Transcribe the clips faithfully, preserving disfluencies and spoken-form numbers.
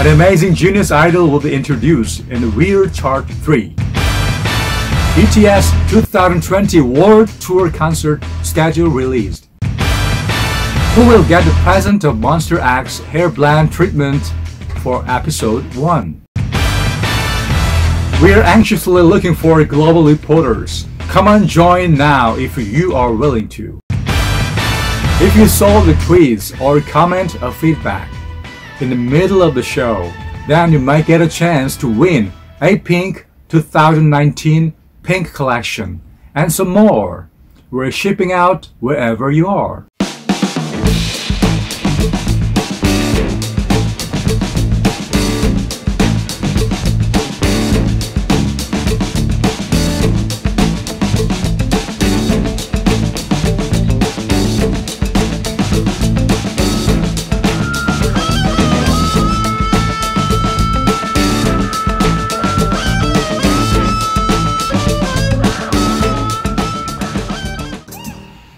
An amazing genius idol will be introduced in Weird Chart three. B T S twenty twenty World Tour Concert schedule released. Who will get the present of Monsta X hair blend treatment for episode one? We're anxiously looking for global reporters. Come on, join now if you are willing to. If you saw the quiz or comment or feedback in the middle of the show, then you might get a chance to win Apink twenty nineteen Pink Collection and some more. We're shipping out wherever you are.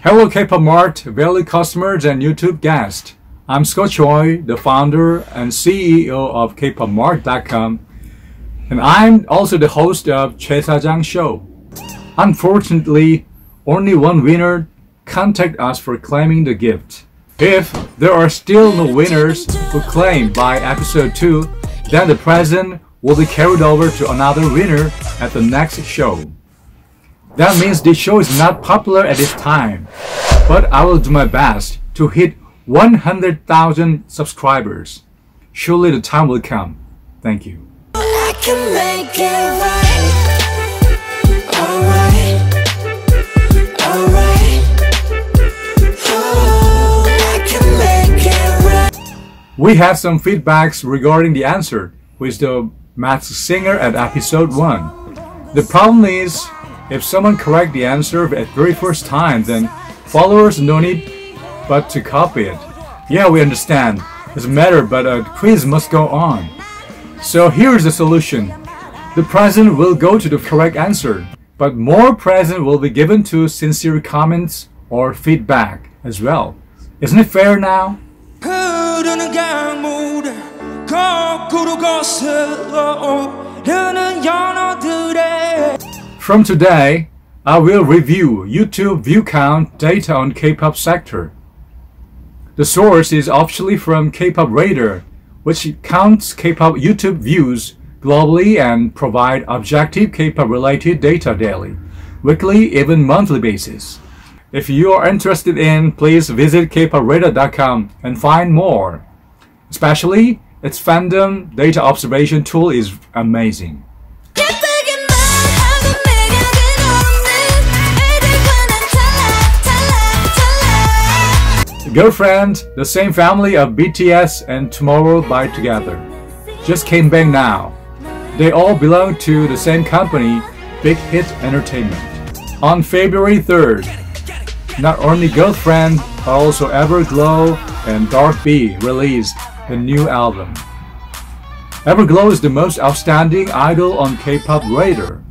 Hello K-pop Mart, valued customers and YouTube guests. I'm Scott Choi, the founder and C E O of Kpopmart dot com, and I'm also the host of Choi Sajang's show. Unfortunately, only one winner contacted us for claiming the gift. If there are still no winners who claim by episode two, then the present will be carried over to another winner at the next show. That means this show is not popular at this time, but I will do my best to hit one hundred thousand subscribers. Surely the time will come. Thank you. I can make it right. All right. All right. Oh, I can make it right. We have some feedbacks regarding the answer with the Masked Singer at episode one. The problem is, if someone corrects the answer at the very first time, then followers no need but to copy it. Yeah, we understand. It's a matter, but a quiz must go on. So here's the solution. The present will go to the correct answer, but more present will be given to sincere comments or feedback as well. Isn't it fair now? From today, I will review YouTube view count data on K-pop sector. The source is officially from K-pop Radar, which counts K-pop YouTube views globally and provide objective K-pop related data daily, weekly, even monthly basis. If you are interested in, please visit K pop radar dot com and find more. Especially, its fandom data observation tool is amazing. Girlfriend, the same family of B T S and Tomorrow by Together, just came back now. They all belong to the same company, Big Hit Entertainment. On February third, not only Girlfriend, but also Everglow and Block B released a new album. Everglow is the most outstanding idol on K-pop Radar.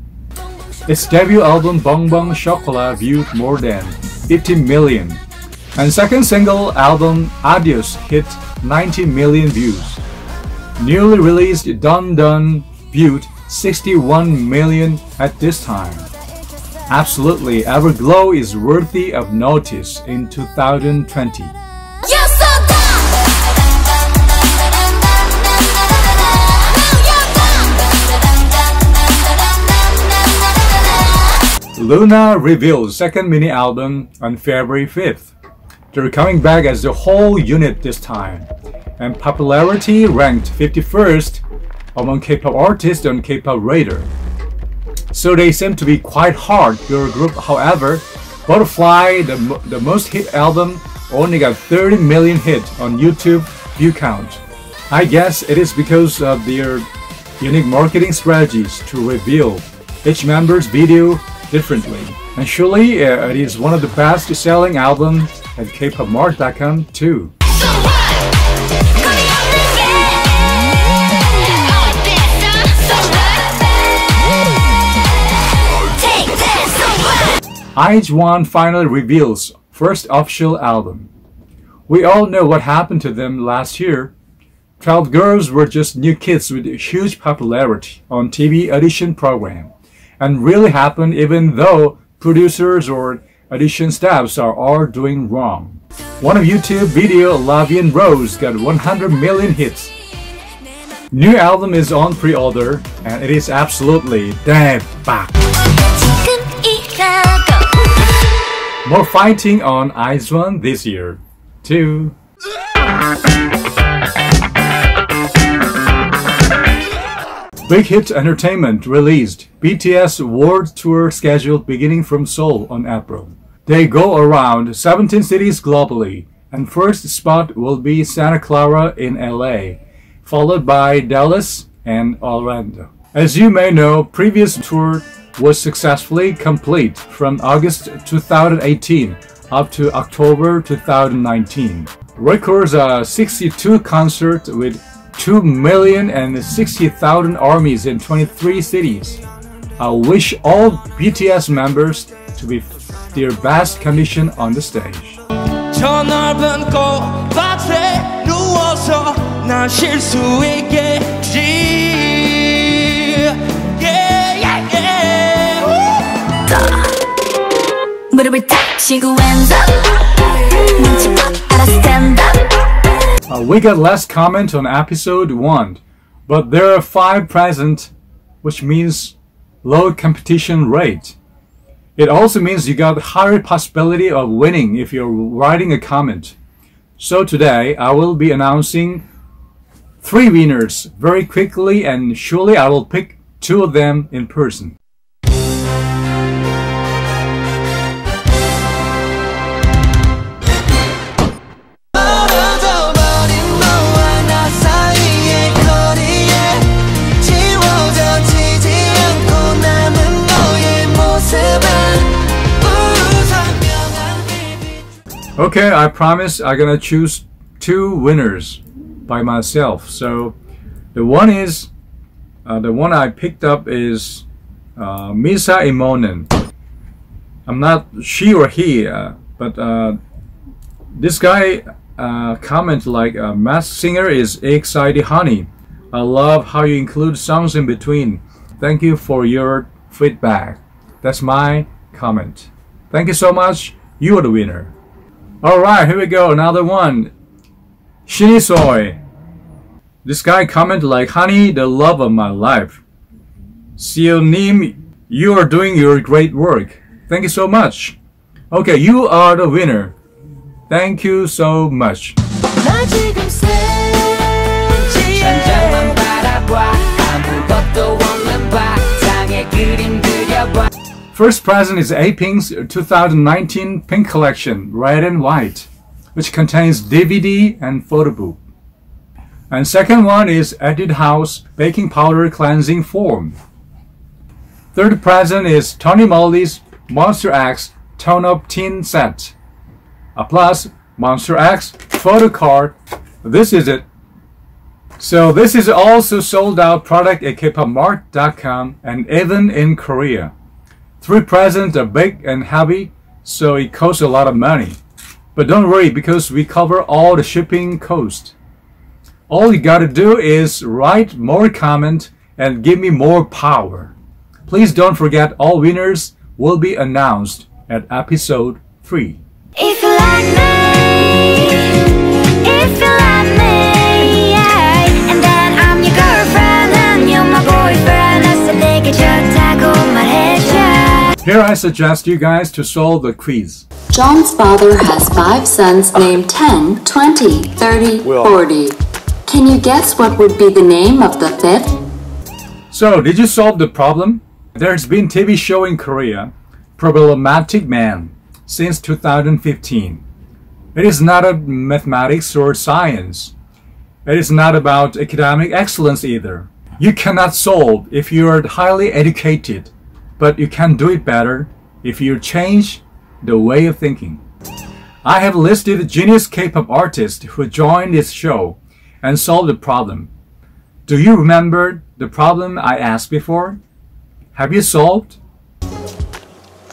Its debut album Bong Bong Chocolate viewed more than fifty million. And second single album Adios hit ninety million views. Newly released Dun Dun viewed sixty-one million at this time. Absolutely, Everglow is worthy of notice in two thousand twenty. Luna reveals second mini album on February fifth. They're coming back as the whole unit this time, and popularity ranked fifty-first among K-pop artists on K-pop Radar. So they seem to be quite hard girl group. However, Butterfly, the, the most hit album, only got thirty million hits on YouTube view count. I guess it is because of their unique marketing strategies to reveal each member's video differently. And surely uh, it is one of the best selling albums at K pop mart dot com too. I H one finally reveals first official album. We all know what happened to them last year. Twelve girls were just new kids with huge popularity on T V audition program, and really happened even though producers or audition staffs are all doing wrong. One of YouTube video La Vian Rose got one hundred million hits. New album is on pre-order and it is absolutely 대박. More fighting on I Z one this year too. Big Hit Entertainment released B T S World Tour scheduled beginning from Seoul on April. They go around seventeen cities globally, and first spot will be Santa Clara in L A, followed by Dallas and Orlando. As you may know, previous tour was successfully complete from August two thousand eighteen up to October two thousand nineteen. Records are sixty-two concerts with two million sixty thousand armies in twenty-three cities. I wish all B T S members to be their best condition on the stage. Uh, we got less comment on episode one, but there are five present, which means low competition rate. It also means you got higher possibility of winning if you're writing a comment. So today I will be announcing three winners very quickly, and surely I will pick two of them in person. Okay, I promise I'm gonna choose two winners by myself. So the one is, uh, the one I picked up is uh, Misa Imonen. I'm not she or he, uh, but uh, this guy uh, commented like, uh, Masked Singer is exciting, honey. I love how you include songs in between. Thank you for your feedback. That's my comment. Thank you so much. You are the winner. Alright, here we go, another one. Shiniso. This guy commented like, honey, the love of my life. Sionim, you are doing your great work. Thank you so much. Okay, you are the winner. Thank you so much. First present is Apink's two thousand nineteen Pink Collection, Red and White, which contains D V D and photo book. And second one is Etude House Baking Powder Cleansing Form. Third present is Tony Moly's Monsta X Tone Up Tin Set, a plus Monsta X photo card. This is it. So this is also sold out product at Kpopmart dot com and even in Korea. Three presents are big and heavy, so it costs a lot of money. But don't worry, because we cover all the shipping cost. All you gotta do is write more comment and give me more power. Please don't forget, all winners will be announced at episode three. If you like me, if you like me, yeah. And then I'm your girlfriend and you're my boyfriend. That's the naked jerk tackle my head. Here I suggest you guys to solve the quiz. John's father has five sons named ten, twenty, thirty, forty. Can you guess what would be the name of the fifth? So, did you solve the problem? There's been T V show in Korea, Problematic Man, since two thousand fifteen. It is not a mathematics or science. It is not about academic excellence either. You cannot solve if you are highly educated. But you can do it better if you change the way of thinking. I have listed genius K-pop artists who joined this show and solved the problem. Do you remember the problem I asked before? Have you solved?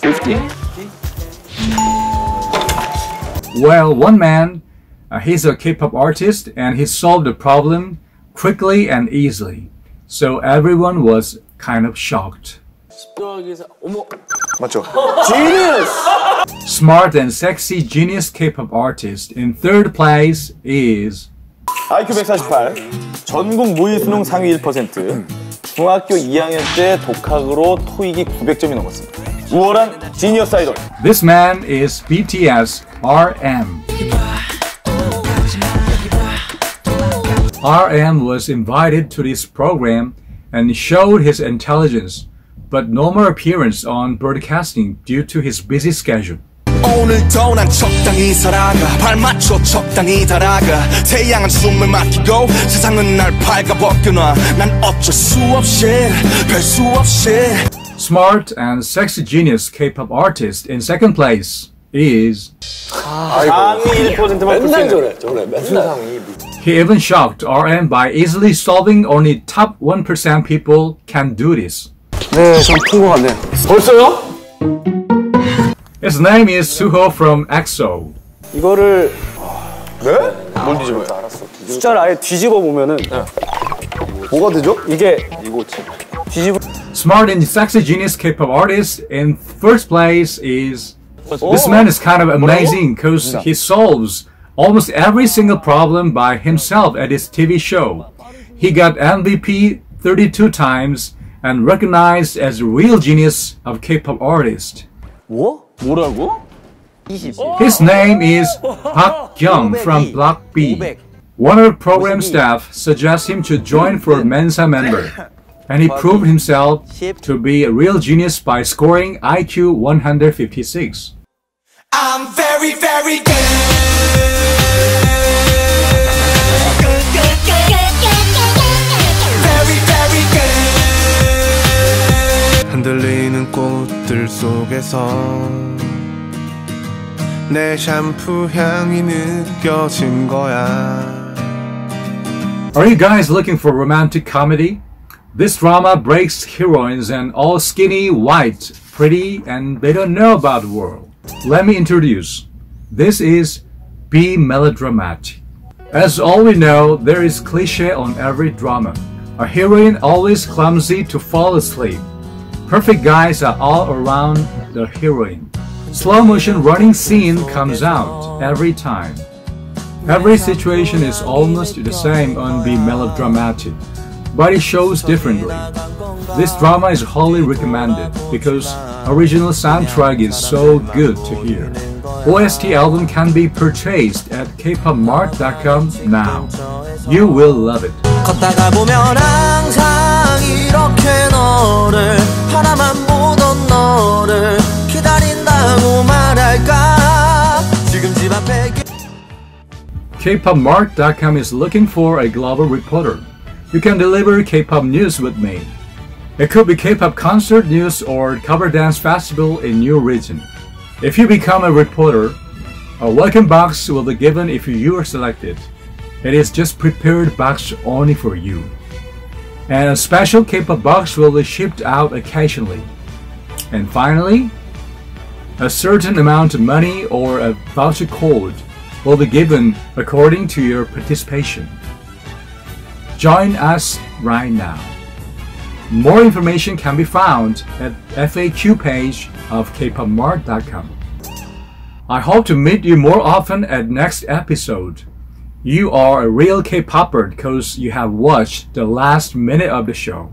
fifty. Well, one man Uh, he's a K-pop artist and he solved the problem quickly and easily. So everyone was kind of shocked. Genius! Smart and sexy genius K-pop artist. In third place is 아이큐 백사십팔, 전국 모의 수능 상위 일 퍼센트, 중학교 이 학년 때 독학으로 토익이 구백 점이 넘었습니다. 우월한 지니어스 아이돌. This man is B T S R M. R M was invited to this program and showed his intelligence, but no more appearance on broadcasting due to his busy schedule. 오늘도 난 적당히 살아가 발 맞춰 적당히 달아가 태양은 숨을 막히고 세상은 날 발가벗겨놔 난 어쩔 수 없이 별 수 없이 Smart and sexy genius K-pop artist in second place is He even shocked R M by easily solving only top one percent people can do this. 네, 좀 큰 것 같네. 벌써요? His name is Suho from EXO. 이거를 네? 뭘 뒤집어요? 숫자를 아예 뒤집어 보면은 뭐가 되죠? 이게 이거지. 뒤집어. Smart and sexy genius K-pop artist in first place is This man is kind of amazing because he solves almost every single problem by himself at his T V show. He got M V P thirty-two times and recognized as the real genius of K-pop artist. 뭐? 뭐라고? His name is Park Kyung from Block B. One of program staff suggests him to join for Mensa member, and he proved himself to be a real genius by scoring I Q one fifty-six. I'm very, very good. Good, good, good, good. Very, very good. 흔들리는 꽃들 속에서. 내 샴푸 향이 느껴진 거야. Are you guys looking for romantic comedy? This drama breaks heroines and all skinny, white, pretty, and they don't know about the world. Let me introduce. This is Be Melodramatic. As all we know, there is cliche on every drama. A heroine always clumsy to fall asleep. Perfect guys are all around the heroine. Slow motion running scene comes out every time. Every situation is almost the same on Be Melodramatic, but it shows differently. This drama is highly recommended because original soundtrack is so good to hear. O S T album can be purchased at K pop mart dot com now. You will love it. K pop mart dot com is looking for a global reporter. You can deliver K-pop news with me. It could be K-pop concert news or cover dance festival in your region. If you become a reporter, a welcome box will be given if you are selected. It is just prepared box only for you. And a special K-pop box will be shipped out occasionally. And finally, a certain amount of money or a voucher code will be given according to your participation. Join us right now. More information can be found at F A Q page of K pop mart dot com. I hope to meet you more often at next episode. You are a real K-popper because you have watched the last minute of the show.